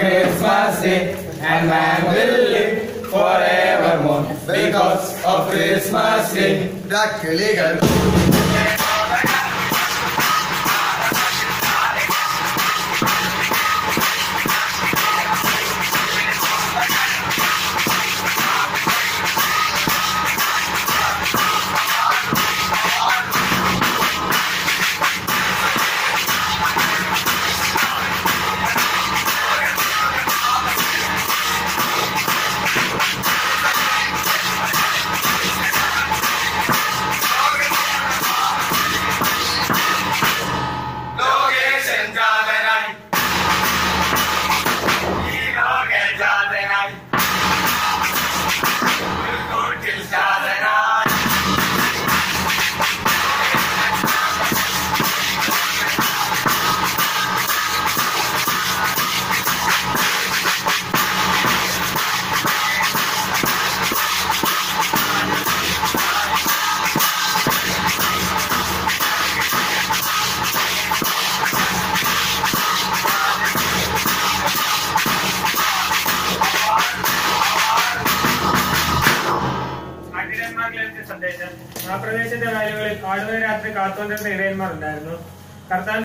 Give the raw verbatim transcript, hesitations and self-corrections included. Christmas Day, and man will live forevermore because of Christmas Day. Black illegal. I am a